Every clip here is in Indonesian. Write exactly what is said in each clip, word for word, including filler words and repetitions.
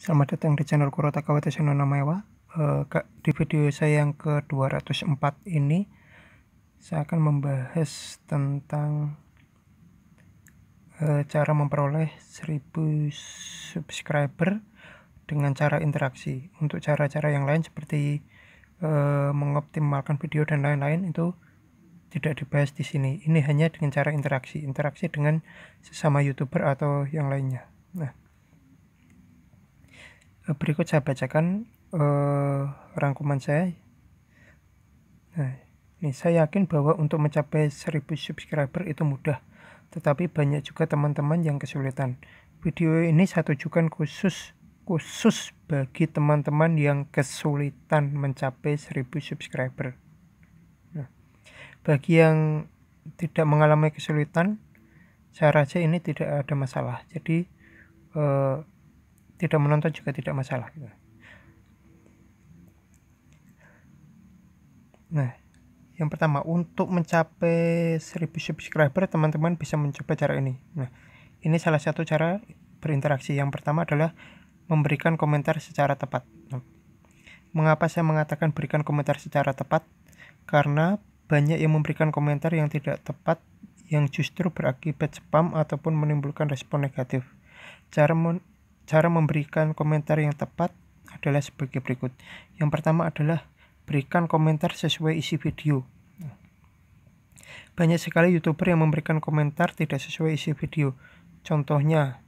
Selamat datang di channel Kurotaka Ikuzo no Mewa. Di video saya yang ke dua ratus empat ini, saya akan membahas tentang cara memperoleh seribu subscriber dengan cara interaksi. Untuk cara-cara yang lain seperti mengoptimalkan video dan lain-lain itu tidak dibahas di sini. Ini hanya dengan cara interaksi, interaksi dengan sesama YouTuber atau yang lainnya. Nah, berikut saya bacakan uh, rangkuman saya. Nah, ini saya yakin bahwa untuk mencapai seribu subscriber itu mudah, tetapi banyak juga teman-teman yang kesulitan. Video ini saya tujukan khusus khusus bagi teman-teman yang kesulitan mencapai seribu subscriber. Nah, bagi yang tidak mengalami kesulitan, saya rasa ini tidak ada masalah. Jadi uh, tidak menonton juga tidak masalah. Nah, yang pertama, untuk mencapai seribu subscriber, teman-teman bisa mencoba cara ini. Nah, ini salah satu cara berinteraksi. Yang pertama adalah memberikan komentar secara tepat. Nah, mengapa saya mengatakan berikan komentar secara tepat? Karena banyak yang memberikan komentar yang tidak tepat, yang justru berakibat spam ataupun menimbulkan respon negatif. Cara men Cara memberikan komentar yang tepat adalah sebagai berikut. Yang pertama adalah berikan komentar sesuai isi video. Banyak sekali YouTuber yang memberikan komentar tidak sesuai isi video. Contohnya,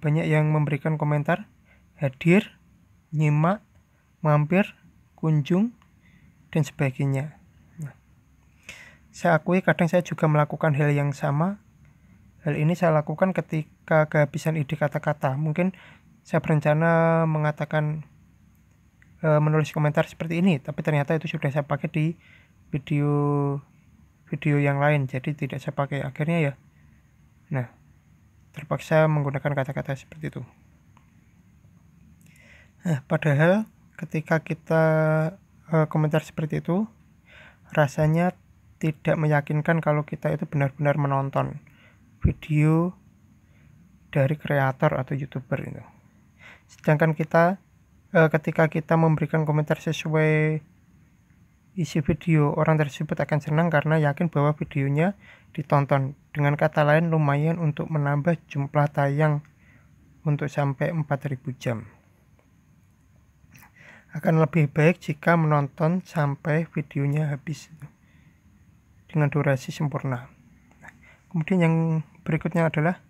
banyak yang memberikan komentar hadir, nyimak, mampir, kunjung, dan sebagainya. Saya akui kadang saya juga melakukan hal yang sama. Hal ini saya lakukan ketika kehabisan ide kata-kata. Mungkin saya berencana mengatakan e, menulis komentar seperti ini, tapi ternyata itu sudah saya pakai di video-video yang lain, jadi tidak saya pakai akhirnya ya. Nah, terpaksa menggunakan kata-kata seperti itu. Nah, padahal ketika kita e, komentar seperti itu, rasanya tidak meyakinkan kalau kita itu benar-benar menonton video dari kreator atau YouTuber itu. Sedangkan kita eh, ketika kita memberikan komentar sesuai isi video, orang tersebut akan senang karena yakin bahwa videonya ditonton. Dengan kata lain, lumayan untuk menambah jumlah tayang untuk sampai empat ribu jam. Akan lebih baik jika menonton sampai videonya habis dengan durasi sempurna. Kemudian yang berikutnya adalah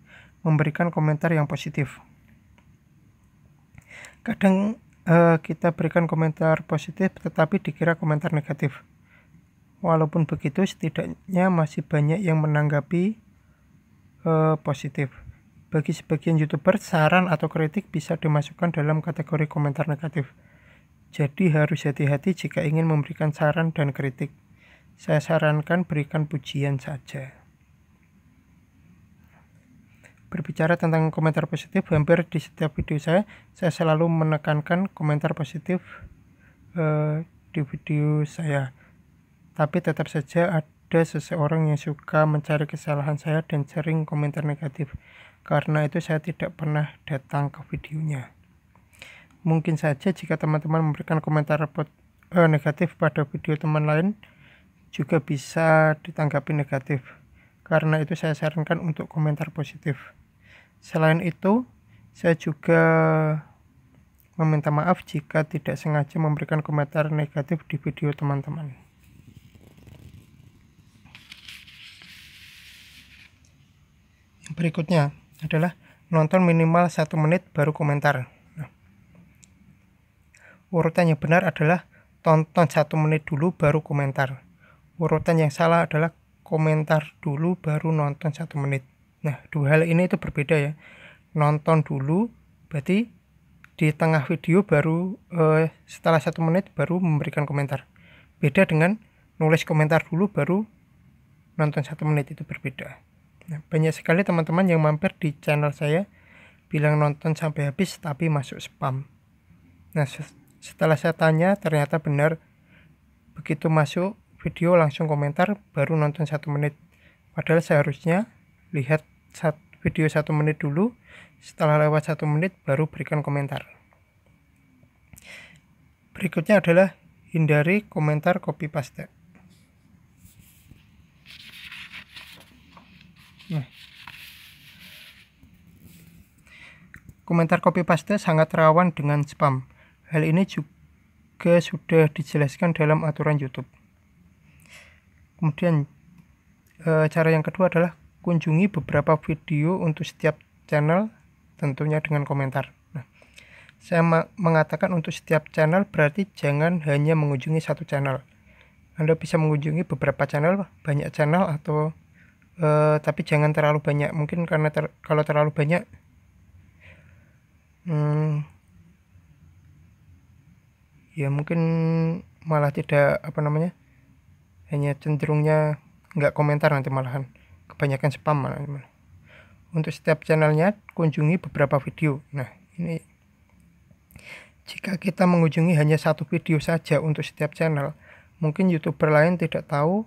memberikan komentar yang positif. Kadang eh, kita berikan komentar positif tetapi dikira komentar negatif. Walaupun begitu, setidaknya masih banyak yang menanggapi eh, positif. Bagi sebagian YouTuber, saran atau kritik bisa dimasukkan dalam kategori komentar negatif. Jadi harus hati-hati jika ingin memberikan saran dan kritik. Saya sarankan berikan pujian saja. Berbicara tentang komentar positif, hampir di setiap video saya, saya selalu menekankan komentar positif eh, di video saya. Tapi tetap saja ada seseorang yang suka mencari kesalahan saya dan sering komentar negatif. Karena itu saya tidak pernah datang ke videonya. Mungkin saja jika teman-teman memberikan komentar eh, negatif pada video teman lain, juga bisa ditanggapi negatif. Karena itu saya sarankan untuk komentar positif. Selain itu, saya juga meminta maaf jika tidak sengaja memberikan komentar negatif di video teman-teman. Yang berikutnya adalah nonton minimal satu menit baru komentar. Nah, urutannya benar adalah tonton satu menit dulu baru komentar. Urutan yang salah adalah komentar dulu baru nonton satu menit. Nah, dua hal ini itu berbeda ya. Nonton dulu berarti di tengah video baru eh, setelah satu menit baru memberikan komentar. Beda dengan nulis komentar dulu baru nonton satu menit, itu berbeda. Nah, banyak sekali teman-teman yang mampir di channel saya bilang nonton sampai habis tapi masuk spam. Nah, setelah saya tanya ternyata benar, begitu masuk video langsung komentar baru nonton satu menit. Padahal seharusnya lihat video satu menit dulu. Setelah lewat satu menit baru berikan komentar. Berikutnya adalah hindari komentar copy paste. Nah, komentar copy paste sangat rawan dengan spam. Hal ini juga sudah dijelaskan dalam aturan YouTube. Kemudian e, cara yang kedua adalah kunjungi beberapa video untuk setiap channel, tentunya dengan komentar. Nah, saya mengatakan untuk setiap channel berarti jangan hanya mengunjungi satu channel. Anda bisa mengunjungi beberapa channel, banyak channel atau Uh, tapi jangan terlalu banyak, mungkin karena ter kalau terlalu banyak hmm, ya mungkin malah tidak apa namanya hanya cenderungnya nggak komentar, nanti malahan kebanyakan spam malah. Untuk setiap channelnya kunjungi beberapa video. Nah, ini jika kita mengunjungi hanya satu video saja untuk setiap channel, mungkin YouTuber lain tidak tahu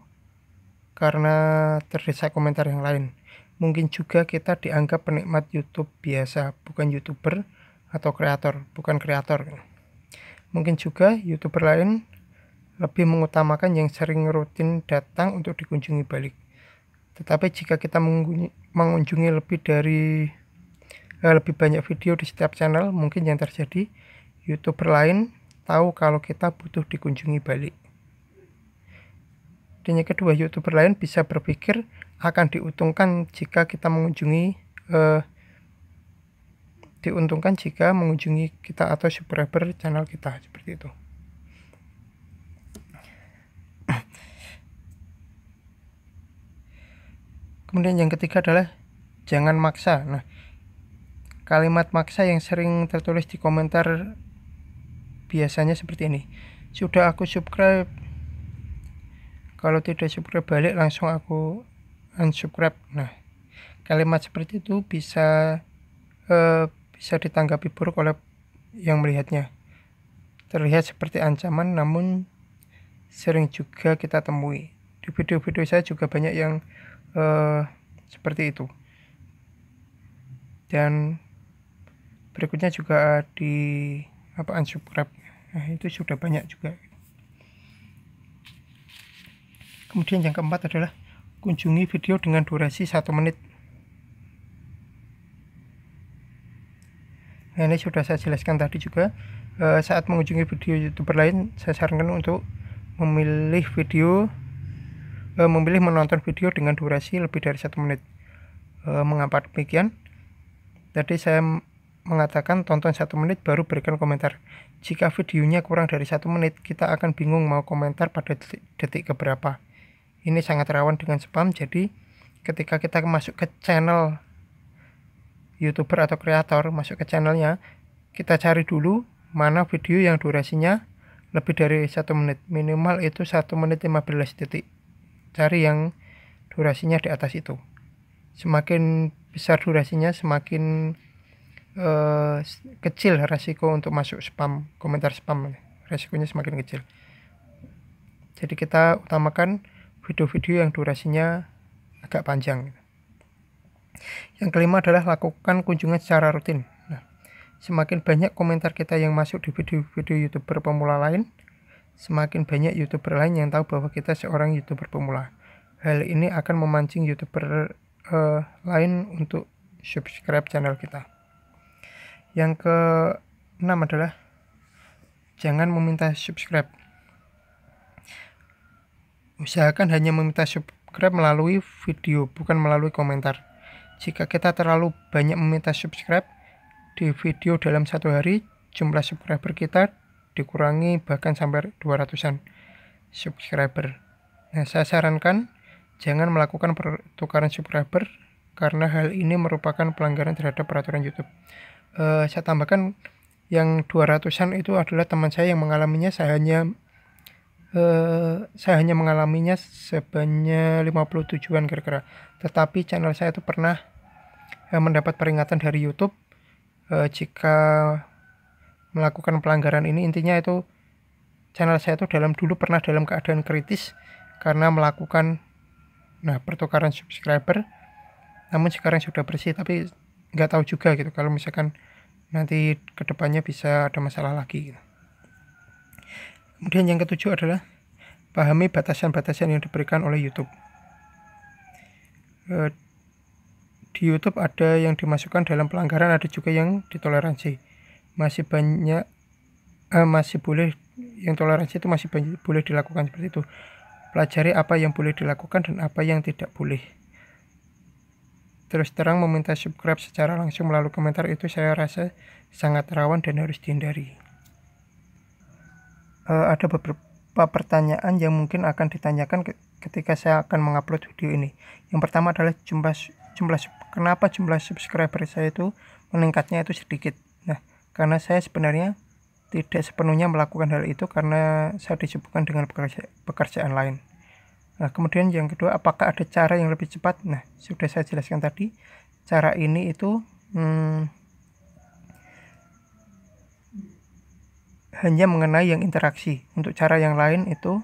karena terdesak komentar yang lain. Mungkin juga kita dianggap penikmat YouTube biasa, bukan YouTuber atau kreator, bukan kreator. Mungkin juga YouTuber lain lebih mengutamakan yang sering rutin datang untuk dikunjungi balik. Tetapi jika kita mengunjungi lebih dari eh, lebih banyak video di setiap channel, mungkin yang terjadi YouTuber lain tahu kalau kita butuh dikunjungi balik. Dan yang kedua, YouTuber lain bisa berpikir akan diuntungkan jika kita mengunjungi eh, diuntungkan jika mengunjungi kita atau subscriber channel kita, seperti itu. Kemudian yang ketiga adalah jangan maksa. Nah, kalimat maksa yang sering tertulis di komentar biasanya seperti ini: sudah aku subscribe, kalau tidak subscribe balik langsung aku unsubscribe. Nah, kalimat seperti itu bisa eh, bisa ditanggapi buruk oleh yang melihatnya. Terlihat seperti ancaman, namun sering juga kita temui. Di video-video saya juga banyak yang eh, seperti itu. Dan berikutnya juga di apa unsubscribe. Nah, itu sudah banyak juga. Kemudian yang keempat adalah kunjungi video dengan durasi satu menit. Nah, ini sudah saya jelaskan tadi juga. E, saat mengunjungi video YouTuber lain, saya sarankan untuk memilih video e, memilih menonton video dengan durasi lebih dari satu menit. E, mengapa demikian? Tadi saya mengatakan tonton satu menit baru berikan komentar. Jika videonya kurang dari satu menit, kita akan bingung mau komentar pada detik, detik keberapa. Ini sangat rawan dengan spam. Jadi ketika kita masuk ke channel YouTuber atau kreator, masuk ke channelnya, kita cari dulu mana video yang durasinya lebih dari satu menit. Minimal itu satu menit lima belas detik. Cari yang durasinya di atas itu. Semakin besar durasinya, semakin eh, kecil resiko untuk masuk spam, komentar spam. Resikonya semakin kecil. Jadi kita utamakan video-video yang durasinya agak panjang. Yang kelima adalah lakukan kunjungan secara rutin. Nah, semakin banyak komentar kita yang masuk di video-video YouTuber pemula lain, semakin banyak YouTuber lain yang tahu bahwa kita seorang YouTuber pemula. Hal ini akan memancing YouTuber uh, lain untuk subscribe channel kita. Yang keenam adalah jangan meminta subscribe. Usahakan hanya meminta subscribe melalui video, bukan melalui komentar. Jika kita terlalu banyak meminta subscribe di video dalam satu hari, jumlah subscriber kita dikurangi bahkan sampai dua ratusan subscriber. Nah, saya sarankan jangan melakukan pertukaran subscriber karena hal ini merupakan pelanggaran terhadap peraturan YouTube. Uh, saya tambahkan yang dua ratusan itu adalah teman saya yang mengalaminya. Saya hanya Uh, saya hanya mengalaminya sebanyak lima puluh tujuan kira-kira. Tetapi channel saya itu pernah uh, mendapat peringatan dari YouTube uh, jika melakukan pelanggaran ini. Intinya itu channel saya itu dalam dulu pernah dalam keadaan kritis karena melakukan nah pertukaran subscriber namun sekarang sudah bersih, tapi nggak tahu juga gitu kalau misalkan nanti kedepannya bisa ada masalah lagi gitu. Kemudian yang ketujuh adalah pahami batasan-batasan yang diberikan oleh YouTube. E, di YouTube ada yang dimasukkan dalam pelanggaran, ada juga yang ditoleransi. Masih banyak eh, masih boleh, yang toleransi itu masih banyak, boleh dilakukan seperti itu. Pelajari apa yang boleh dilakukan dan apa yang tidak boleh. Terus terang, meminta subscribe secara langsung melalui komentar itu saya rasa sangat rawan dan harus dihindari. E, ada beberapa pertanyaan yang mungkin akan ditanyakan ketika saya akan mengupload video ini. Yang pertama adalah jumlah, jumlah kenapa jumlah subscriber saya itu meningkatnya itu sedikit. Nah, karena saya sebenarnya tidak sepenuhnya melakukan hal itu karena saya disibukkan dengan pekerja, pekerjaan lain. Nah, kemudian yang kedua, apakah ada cara yang lebih cepat? Nah, sudah saya jelaskan tadi. Cara ini itu hmm, hanya mengenai yang interaksi. Untuk cara yang lain itu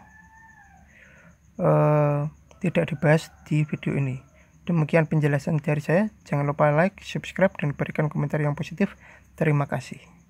eh, tidak dibahas di video ini. Demikian penjelasan dari saya. Jangan lupa like, subscribe, dan berikan komentar yang positif. Terima kasih.